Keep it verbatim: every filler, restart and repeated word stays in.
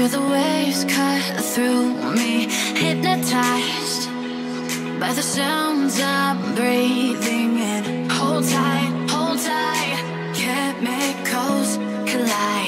Feel the waves cut through me, hypnotized by the sounds I'm breathing in. Hold tight, hold tight, chemicals collide.